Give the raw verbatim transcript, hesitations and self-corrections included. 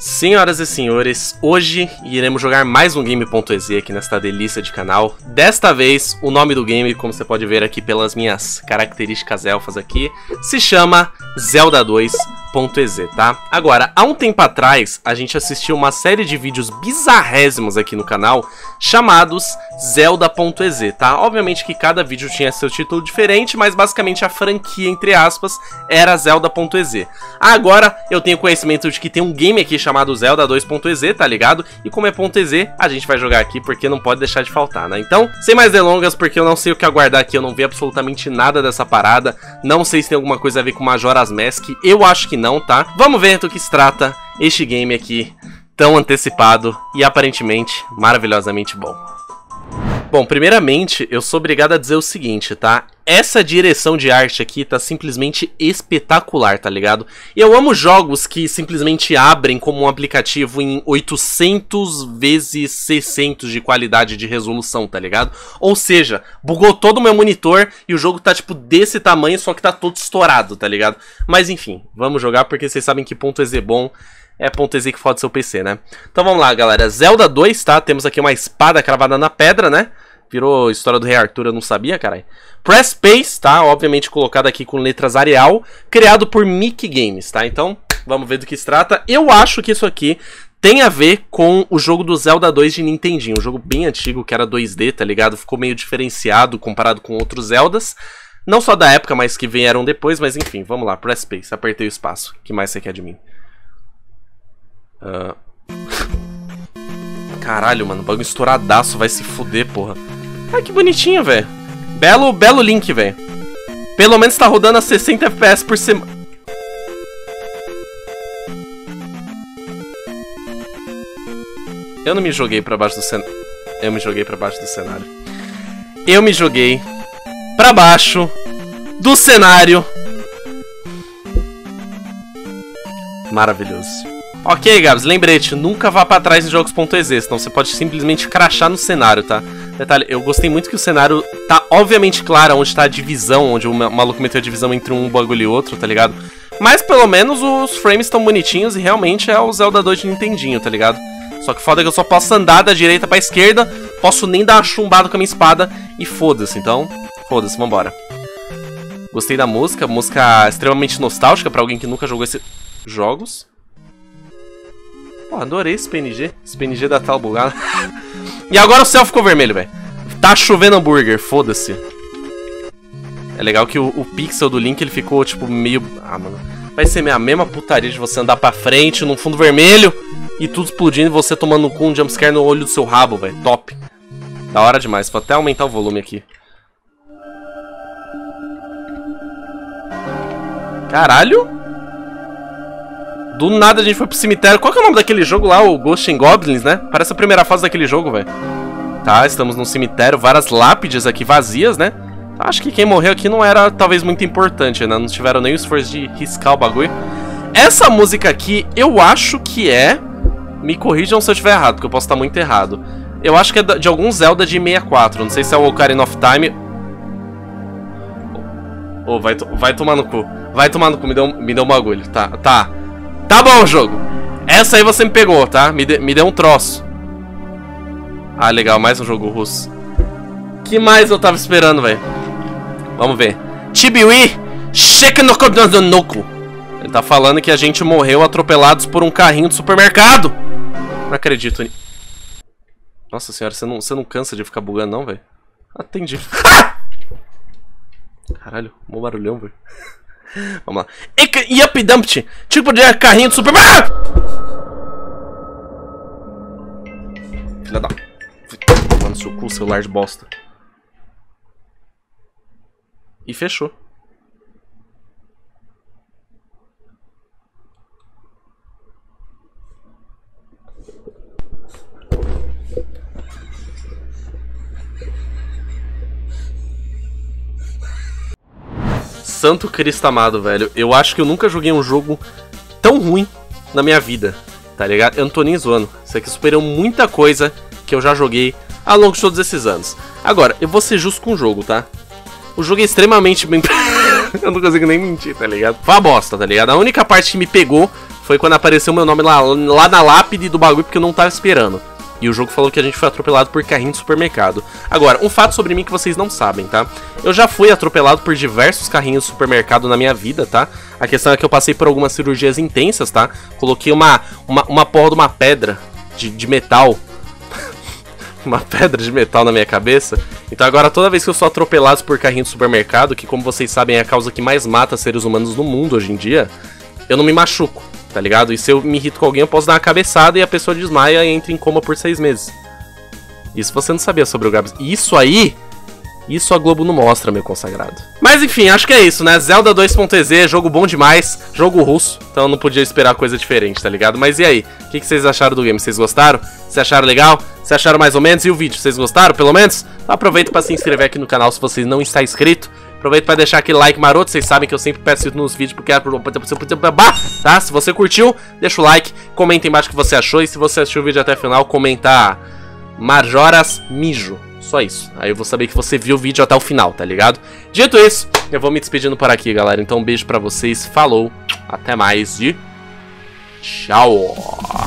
Senhoras e senhores, hoje iremos jogar mais um game ponto E X E aqui nesta delícia de canal. Desta vez, o nome do game, como você pode ver aqui pelas minhas características elfas aqui, se chama Zelda dois ponto E X E, tá? Agora, há um tempo atrás, a gente assistiu uma série de vídeos bizarrésimos aqui no canal, chamados Zelda ponto E X E, tá? Obviamente que cada vídeo tinha seu título diferente, mas basicamente a franquia, entre aspas, era Zelda ponto E X E. Agora, eu tenho conhecimento de que tem um game aqui chamado Zelda dois ponto E X E, tá ligado? E como é .exe, a gente vai jogar aqui porque não pode deixar de faltar, né? Então, sem mais delongas, porque eu não sei o que aguardar aqui, eu não vi absolutamente nada dessa parada, não sei se tem alguma coisa a ver com Majora's Mask, eu acho que não, tá? Vamos ver do que se trata este game aqui, tão antecipado e aparentemente maravilhosamente bom. Bom, primeiramente, eu sou obrigado a dizer o seguinte, tá? Essa direção de arte aqui tá simplesmente espetacular, tá ligado? Eu amo jogos que simplesmente abrem como um aplicativo em oitocentos vezes seiscentos de qualidade de resolução, tá ligado? Ou seja, bugou todo o meu monitor e o jogo tá tipo desse tamanho, só que tá todo estourado, tá ligado? Mas enfim, vamos jogar porque vocês sabem que .exe bom é .exe que fode seu P C, né? Então vamos lá, galera. Zelda dois, tá? Temos aqui uma espada cravada na pedra, né? Virou história do Rei Arthur, eu não sabia, caralho. Press Space, tá? Obviamente colocado aqui com letras Arial, criado por Mickey Games, tá? Então, vamos ver do que se trata. Eu acho que isso aqui tem a ver com o jogo do Zelda dois de Nintendinho. Um jogo bem antigo, que era dois D, tá ligado? Ficou meio diferenciado comparado com outros Zeldas. Não só da época, mas que vieram depois, mas enfim, vamos lá. Press Space, apertei o espaço. O que mais você quer de mim? Uh... Caralho, mano, o bagulho estouradaço, vai se fuder, porra. Ai, que bonitinho, velho. Belo, belo link, velho. Pelo menos tá rodando a sessenta F P S por semana. Eu não me joguei pra baixo do cenário. Eu me joguei pra baixo do cenário. Eu me joguei pra baixo do cenário. Maravilhoso. Ok, Gabs, lembrete, nunca vá pra trás em jogos ponto E X E, senão você pode simplesmente crashar no cenário, tá? Detalhe, eu gostei muito que o cenário tá obviamente claro onde tá a divisão, onde o maluco meteu a divisão entre um bagulho e outro, tá ligado? Mas pelo menos os frames estão bonitinhos e realmente é o Zelda dois de Nintendinho, tá ligado? Só que foda que eu só posso andar da direita pra esquerda, posso nem dar uma chumbada com a minha espada e foda-se, então foda-se, vambora. Gostei da música, música extremamente nostálgica pra alguém que nunca jogou esses jogos. Pô, adorei esse P N G. Esse P N G da tal bugada. E agora o céu ficou vermelho, velho. Tá chovendo hambúrguer, foda-se. É legal que o, o pixel do Link, ele ficou, tipo, meio... Ah, mano. Vai ser a mesma putaria de você andar pra frente, num fundo vermelho, e tudo explodindo e você tomando um, um jumpscare no olho do seu rabo, velho. Top. Da hora demais. Vou até aumentar o volume aqui. Caralho. Do nada a gente foi pro cemitério. Qual que é o nome daquele jogo lá? O Ghost in Goblins, né? Parece a primeira fase daquele jogo, velho. Tá, estamos num cemitério. Várias lápides aqui vazias, né? Acho que quem morreu aqui não era, talvez, muito importante, né? Não tiveram nem o esforço de riscar o bagulho. Essa música aqui, eu acho que é... Me corrijam se eu estiver errado, porque eu posso estar muito errado. Eu acho que é de algum Zelda de sessenta e quatro. Não sei se é o Ocarina of Time... Oh, vai, to... vai tomar no cu. Vai tomar no cu. Me deu um, me deu um bagulho. Tá, tá. Tá bom, jogo. Essa aí você me pegou, tá? Me, de, me deu um troço. Ah, legal. Mais um jogo russo. Que mais eu tava esperando, velho? Vamos ver. Chibiwi Shekanokodanoko. Ele tá falando que a gente morreu atropelados por um carrinho de supermercado. Não acredito. Nossa senhora, você não, você não cansa de ficar bugando, não, velho? Atendi. Caralho, mó barulhão, velho. Vamos lá. Yup Dumpty! Tipo de carrinho de supermercado! Filha da. Mano, seu cu, celular de bosta. E fechou. Santo Cristo amado, velho. Eu acho que eu nunca joguei um jogo tão ruim na minha vida, tá ligado? Eu não tô nem zoando. Isso aqui superou muita coisa que eu já joguei ao longo de todos esses anos. Agora, eu vou ser justo com o jogo, tá? O jogo é extremamente bem... Eu não consigo nem mentir, tá ligado? Foi a bosta, tá ligado? A única parte que me pegou foi quando apareceu meu nome lá, lá na lápide do bagulho, porque eu não tava esperando. E o jogo falou que a gente foi atropelado por carrinho de supermercado. Agora, um fato sobre mim que vocês não sabem, tá? Eu já fui atropelado por diversos carrinhos de supermercado na minha vida, tá? A questão é que eu passei por algumas cirurgias intensas, tá? Coloquei uma, uma, uma porra de uma pedra de, de metal. Uma pedra de metal na minha cabeça. Então agora toda vez que eu sou atropelado por carrinho de supermercado, que como vocês sabem é a causa que mais mata seres humanos no mundo hoje em dia, eu não me machuco, tá ligado? E se eu me irrito com alguém, eu posso dar uma cabeçada e a pessoa desmaia e entra em coma por seis meses. Isso você não sabia sobre o Gabs. Isso aí, isso a Globo não mostra, meu consagrado. Mas enfim, acho que é isso, né? Zelda dois ponto E X E, jogo bom demais, jogo russo, então eu não podia esperar coisa diferente, tá ligado? Mas e aí? O que, que vocês acharam do game? Vocês gostaram? Vocês acharam legal? Vocês acharam mais ou menos? E o vídeo, vocês gostaram pelo menos? Aproveita pra se inscrever aqui no canal se você não está inscrito. Aproveita pra deixar aquele like maroto, vocês sabem que eu sempre peço isso nos vídeos porque é... Tá? Se você curtiu, deixa o like, comenta embaixo o que você achou. E se você assistiu o vídeo até o final, comenta Majora's Mijo. Só isso, aí eu vou saber que você viu o vídeo até o final, tá ligado? Dito isso, eu vou me despedindo por aqui, galera. Então um beijo pra vocês, falou, até mais e tchau!